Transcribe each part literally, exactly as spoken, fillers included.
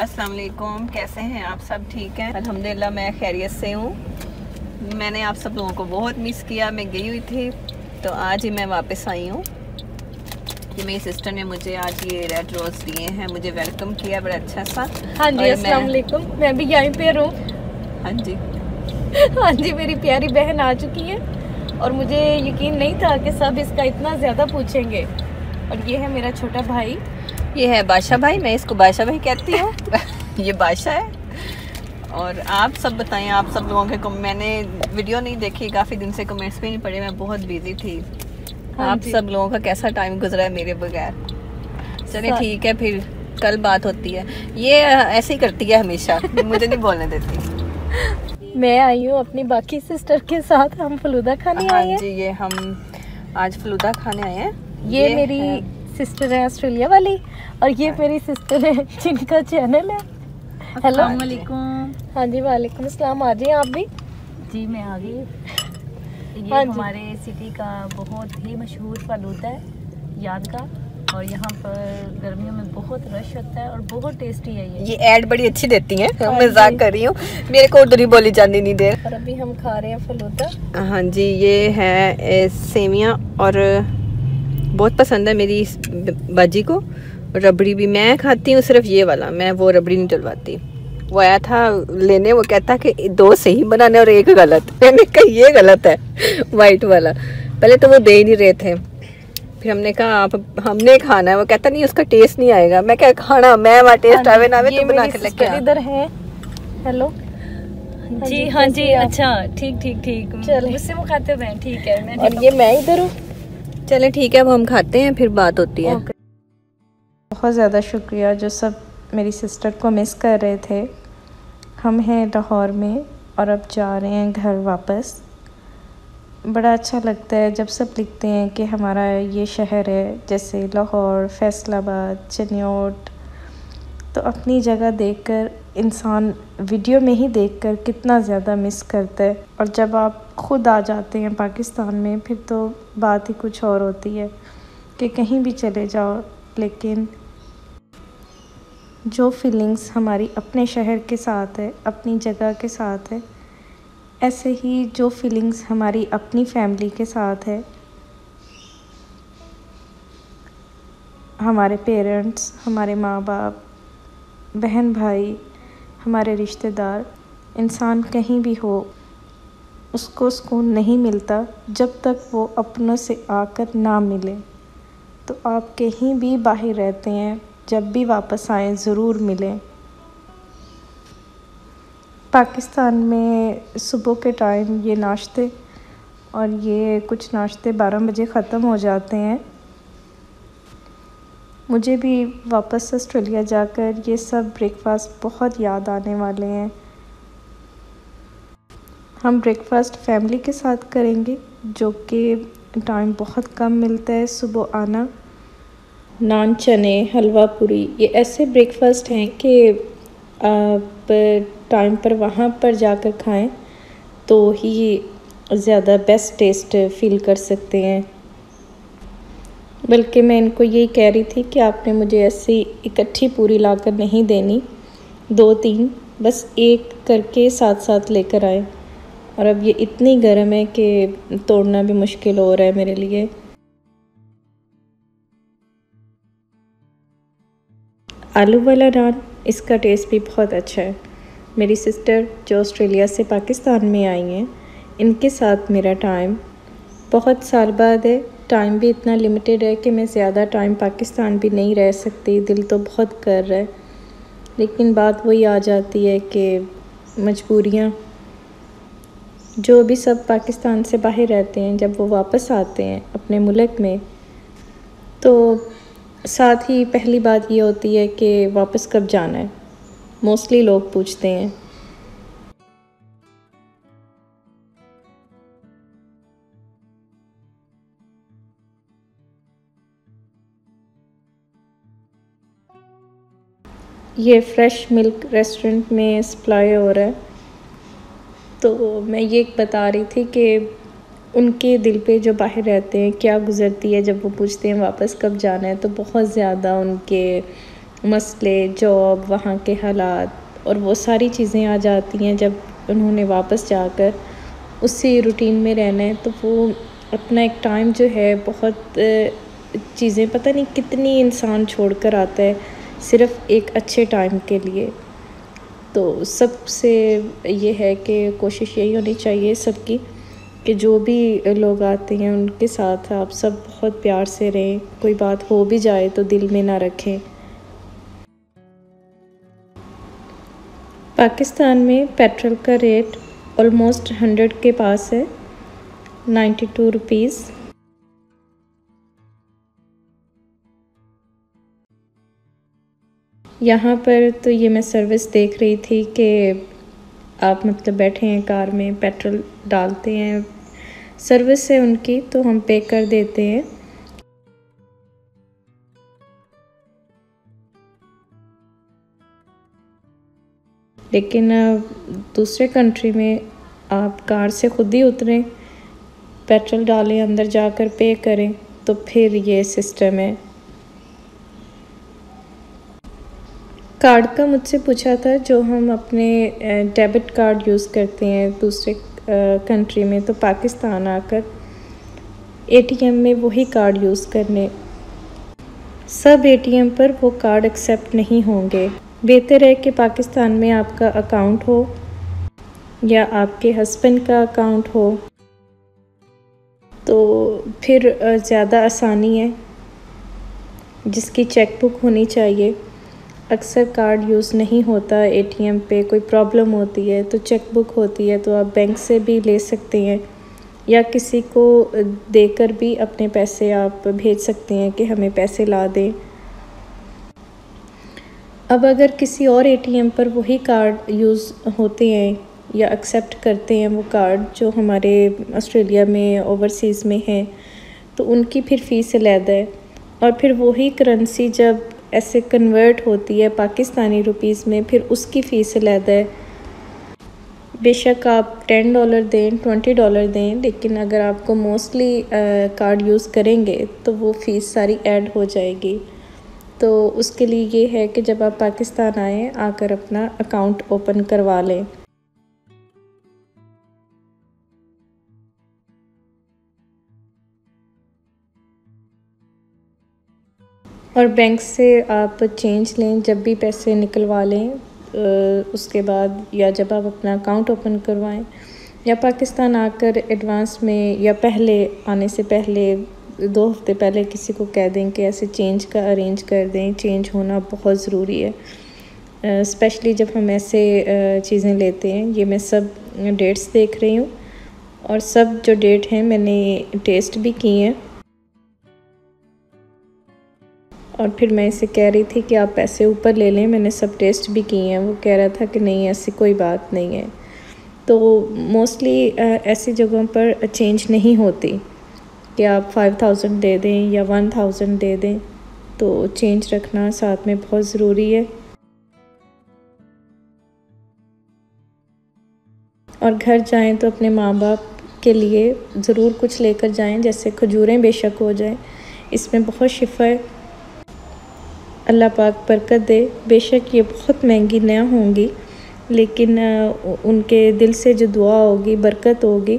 अस्सलाम वालेकुम, कैसे हैं आप? सब ठीक हैं? अल्हम्दुलिल्लाह मैं खैरियत से हूँ। मैंने आप सब लोगों को बहुत मिस किया, मैं गई हुई थी तो आज ही मैं वापस आई हूँ। कि मेरी सिस्टर ने मुझे आज ये रेड रोज़ दिए हैं, मुझे वेलकम किया बड़ा अच्छा सा। हाँ जी, अस्सलाम वालेकुम, मैं भी यहीं पर हूँ। हाँ जी हाँ जी, मेरी प्यारी बहन आ चुकी है और मुझे यकीन नहीं था कि सब इसका इतना ज़्यादा पूछेंगे। और ये है मेरा छोटा भाई, ये है बादशाह भाई, मैं इसको बादशाह भाई कहती हूँ ये बादशाह है। और आप सब बताएं, आप सब लोगों के, मैंने वीडियो नहीं देखी, काफ़ी दिन से कमेंट्स भी नहीं पड़े, मैं बहुत बिजी थी। आप सब लोगों का कैसा टाइम गुजरा है मेरे बगैर? चलिए ठीक है, फिर कल बात होती है। ये ऐसे ही करती है हमेशा मुझे नहीं बोलने देती। मैं आई हूँ अपनी बाकी सिस्टर के साथ, हम फलूदा खाने आए हैं। जी, ये हम आज फलूदा खाने आए हैं। ये, ये मेरी है। सिस्टर है ऑस्ट्रेलिया वाली, और ये मेरी सिस्टर है जिनका चैनल है। हेलो, हाँ जी, वालेकुम अस्सलाम। आ जाइए आप भी। जी मैं आ गई। ये हमारे सिटी का बहुत ही मशहूर फालूदा है, याद का, और यहाँ पर गर्मियों में बहुत रश होता है और बहुत टेस्टी है। ये ये ऐड बड़ी अच्छी देती हैं, मजाक कर रही हूँ, मेरे को उधर ही बोली जानी नहीं देर। और अभी हम खा रहे हैं फालूदा। हाँ जी, ये है सेवियाँ, और बहुत पसंद है मेरी बाजी को। रबड़ी भी मैं खाती हूँ, सिर्फ ये वाला, मैं वो रबड़ी नहीं डलवाती। वो आया था लेने, वो कहता कि दो सही बनाने और एक गलत। मैंने कहा ये गलत है वाइट वाला, पहले तो वो दे ही नहीं रहे थे, फिर हमने कहा आप हमने खाना है। वो कहता नहीं उसका टेस्ट नहीं आएगा। मैं क्या खाना, मैं वहाँ टेस्ट आवे ना आवे तो बना के लेके आ। इधर है, हेलो जी, हाँ जी, अच्छा ठीक ठीक ठीक, मुझसे वो खाते हुए, ठीक है। और ये मैं इधर हूँ। चले ठीक है, अब हम खाते हैं, फिर बात होती है। बहुत ज़्यादा शुक्रिया जो सब मेरी सिस्टर को मिस कर रहे थे। हम हैं लाहौर में और अब जा रहे हैं घर वापस। बड़ा अच्छा लगता है जब सब लिखते हैं कि हमारा ये शहर है, जैसे लाहौर, फैसलाबाद, चन्योट, तो अपनी जगह देखकर इंसान वीडियो में ही देखकर कितना ज़्यादा मिस करता है। और जब आप ख़ुद आ जाते हैं पाकिस्तान में, फिर तो बात ही कुछ और होती है कि कहीं भी चले जाओ, लेकिन जो फीलिंग्स हमारी अपने शहर के साथ है, अपनी जगह के साथ है, ऐसे ही जो फीलिंग्स हमारी अपनी फैमिली के साथ है, हमारे पेरेंट्स, हमारे माँ बाप, बहन भाई, हमारे रिश्तेदार, इंसान कहीं भी हो उसको सुकून नहीं मिलता जब तक वो अपनों से आकर ना मिले। तो आप कहीं भी बाहर रहते हैं, जब भी वापस आएँ ज़रूर मिलें। पाकिस्तान में सुबह के टाइम ये नाश्ते, और ये कुछ नाश्ते बारह बजे ख़त्म हो जाते हैं। मुझे भी वापस ऑस्ट्रेलिया जाकर ये सब ब्रेकफास्ट बहुत याद आने वाले हैं। हम ब्रेकफास्ट फैमिली के साथ करेंगे, जो कि टाइम बहुत कम मिलता है। सुबह आना, नान, चने, हलवा, पूरी, ये ऐसे ब्रेकफास्ट हैं कि आप टाइम पर वहाँ पर जाकर खाएं तो ही ज़्यादा बेस्ट टेस्ट फील कर सकते हैं। बल्कि मैं इनको यही कह रही थी कि आपने मुझे ऐसी इकट्ठी पूरी लाकर नहीं देनी, दो तीन बस एक करके साथ साथ लेकर आए। और अब ये इतनी गर्म है कि तोड़ना भी मुश्किल हो रहा है मेरे लिए। आलू वाला नान, इसका टेस्ट भी बहुत अच्छा है। मेरी सिस्टर जो ऑस्ट्रेलिया से पाकिस्तान में आई हैं, इनके साथ मेरा टाइम बहुत साल बाद है। टाइम भी इतना लिमिटेड है कि मैं ज़्यादा टाइम पाकिस्तान भी नहीं रह सकती, दिल तो बहुत कर रहा है, लेकिन बात वही आ जाती है कि मजबूरियाँ। जो भी सब पाकिस्तान से बाहर रहते हैं, जब वो वापस आते हैं अपने मुल्क में, तो साथ ही पहली बात ये होती है कि वापस कब जाना है, मोस्टली लोग पूछते हैं। ये फ्रेश मिल्क रेस्टोरेंट में सप्लाई हो रहा है। तो मैं ये बता रही थी कि उनके दिल पे जो बाहर रहते हैं क्या गुज़रती है जब वो पूछते हैं वापस कब जाना है, तो बहुत ज़्यादा उनके मसले, जॉब, वहाँ के हालात और वो सारी चीज़ें आ जाती हैं। जब उन्होंने वापस जाकर उसी रूटीन में रहना है तो वो अपना एक टाइम जो है बहुत चीज़ें, पता नहीं कितनी इंसान छोड़ कर आता है सिर्फ एक अच्छे टाइम के लिए। तो सबसे ये है कि कोशिश यही होनी चाहिए सबकी कि जो भी लोग आते हैं उनके साथ आप सब बहुत प्यार से रहें, कोई बात हो भी जाए तो दिल में ना रखें। पाकिस्तान में पेट्रोल का रेट ऑलमोस्ट हंड्रेड के पास है, नाइन्टी टू रुपीज़। यहाँ पर तो ये मैं सर्विस देख रही थी कि आप मतलब बैठे हैं कार में, पेट्रोल डालते हैं, सर्विस है उनकी तो हम पे कर देते हैं। लेकिन दूसरे कंट्री में आप कार से ख़ुद ही उतरें, पेट्रोल डालें, अंदर जाकर पे करें, तो फिर ये सिस्टम है। कार्ड का मुझसे पूछा था, जो हम अपने डेबिट कार्ड यूज़ करते हैं दूसरे कंट्री में, तो पाकिस्तान आकर एटीएम में वही कार्ड यूज़ करने। सब एटीएम पर वो कार्ड एक्सेप्ट नहीं होंगे। बेहतर है कि पाकिस्तान में आपका अकाउंट हो या आपके हस्बैंड का अकाउंट हो, तो फिर ज़्यादा आसानी है। जिसकी चेकबुक होनी चाहिए, अक्सर कार्ड यूज़ नहीं होता एटीएम पे, कोई प्रॉब्लम होती है तो चेकबुक होती है तो आप बैंक से भी ले सकते हैं या किसी को देकर भी अपने पैसे आप भेज सकते हैं कि हमें पैसे ला दें। अब अगर किसी और एटीएम पर वही कार्ड यूज़ होते हैं या एक्सेप्ट करते हैं वो कार्ड जो हमारे ऑस्ट्रेलिया में, ओवरसीज़ में है, तो उनकी फिर फ़ीस अलहदा है। और फिर वही करेंसी जब ऐसे कन्वर्ट होती है पाकिस्तानी रुपीस में, फिर उसकी फ़ीस अलहदा है। बेशक आप टेन डॉलर दें, ट्वेंटी डॉलर दें, लेकिन अगर आपको मोस्टली कार्ड यूज़ करेंगे तो वो फ़ीस सारी ऐड हो जाएगी। तो उसके लिए ये है कि जब आप पाकिस्तान आए, आकर अपना अकाउंट ओपन करवा लें। और बैंक से आप चेंज लें जब भी पैसे निकलवा लें उसके बाद, या जब आप अपना अकाउंट ओपन करवाएं, या पाकिस्तान आकर एडवांस में या पहले, आने से पहले दो हफ्ते पहले किसी को कह दें कि ऐसे चेंज का अरेंज कर दें। चेंज होना बहुत ज़रूरी है, स्पेशली जब हम ऐसे चीज़ें लेते हैं। ये मैं सब डेट्स देख रही हूँ और सब जो डेट हैं मैंने टेस्ट भी की हैं। और फिर मैं इसे कह रही थी कि आप पैसे ऊपर ले लें, मैंने सब टेस्ट भी किए हैं। वो कह रहा था कि नहीं, ऐसी कोई बात नहीं है। तो मोस्टली ऐसी जगहों पर चेंज नहीं होती कि आप फाइव थाउजेंड दे दें या वन थाउजेंड दे दें, तो चेंज रखना साथ में बहुत ज़रूरी है। और घर जाएं तो अपने माँ बाप के लिए ज़रूर कुछ लेकर जाएं, जैसे खजूरें बेशक हो जाएं, इसमें बहुत शिफा है, अल्लाह पाक बरकत दे। बेशक ये बहुत महंगी ना होंगी, लेकिन उनके दिल से जो दुआ होगी, बरकत होगी,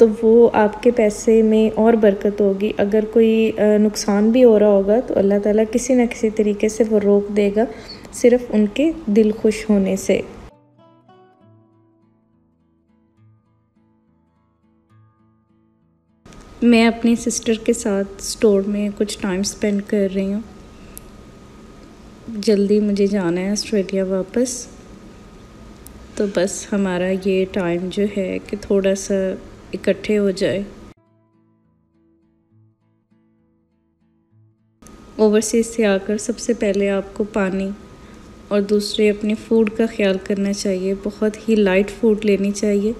तो वो आपके पैसे में और बरकत होगी। अगर कोई नुकसान भी हो रहा होगा तो अल्लाह ताला किसी न किसी तरीके से वो रोक देगा, सिर्फ उनके दिल खुश होने से। मैं अपनी सिस्टर के साथ स्टोर में कुछ टाइम स्पेंड कर रही हूँ। जल्दी मुझे जाना है ऑस्ट्रेलिया वापस, तो बस हमारा ये टाइम जो है कि थोड़ा सा इकट्ठे हो जाए। ओवरसीज़ से आकर सबसे पहले आपको पानी और दूसरे अपने फूड का ख्याल करना चाहिए। बहुत ही लाइट फूड लेनी चाहिए,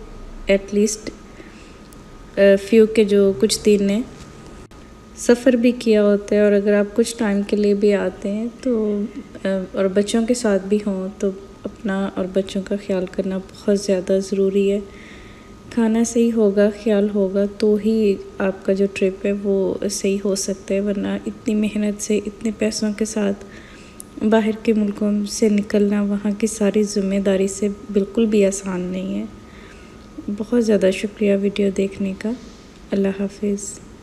एटलीस्ट फ्यू के जो कुछ दिन हैं। सफ़र भी किया होता है और अगर आप कुछ टाइम के लिए भी आते हैं तो, और बच्चों के साथ भी हों, तो अपना और बच्चों का ख्याल करना बहुत ज़्यादा ज़रूरी है। खाना सही होगा, ख्याल होगा, तो ही आपका जो ट्रिप है वो सही हो सकता है, वरना इतनी मेहनत से, इतने पैसों के साथ बाहर के मुल्कों से निकलना वहाँ की सारी ज़िम्मेदारी से बिल्कुल भी आसान नहीं है। बहुत ज़्यादा शुक्रिया वीडियो देखने का। अल्लाह हाफिज़।